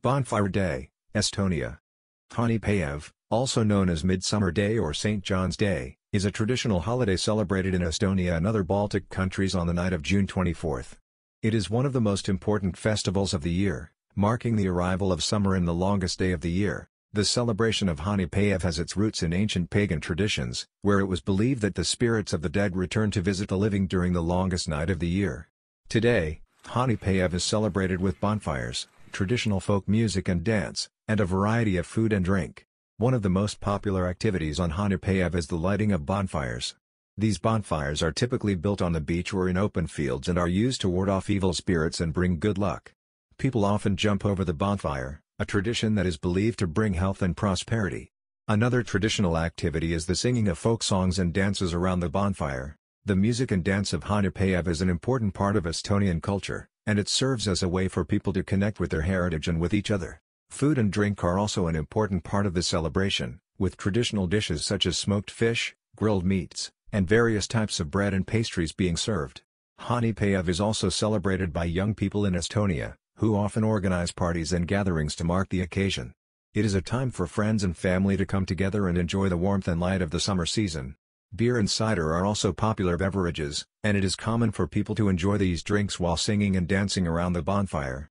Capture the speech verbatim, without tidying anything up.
Bonfire Day, Estonia. Jaanipäev, also known as Midsummer Day or Saint John's Day, is a traditional holiday celebrated in Estonia and other Baltic countries on the night of June twenty-fourth. It is one of the most important festivals of the year, marking the arrival of summer and the longest day of the year. The celebration of Jaanipäev has its roots in ancient pagan traditions, where it was believed that the spirits of the dead returned to visit the living during the longest night of the year. Today, Jaanipäev is celebrated with bonfires, traditional folk music and dance, and a variety of food and drink. One of the most popular activities on Jaanipäev is the lighting of bonfires. These bonfires are typically built on the beach or in open fields and are used to ward off evil spirits and bring good luck. People often jump over the bonfire, a tradition that is believed to bring health and prosperity. Another traditional activity is the singing of folk songs and dances around the bonfire. The music and dance of Jaanipäev is an important part of Estonian culture, and it serves as a way for people to connect with their heritage and with each other. Food and drink are also an important part of the celebration, with traditional dishes such as smoked fish, grilled meats, and various types of bread and pastries being served. Jaanipäev is also celebrated by young people in Estonia, who often organize parties and gatherings to mark the occasion. It is a time for friends and family to come together and enjoy the warmth and light of the summer season. Beer and cider are also popular beverages, and it is common for people to enjoy these drinks while singing and dancing around the bonfire.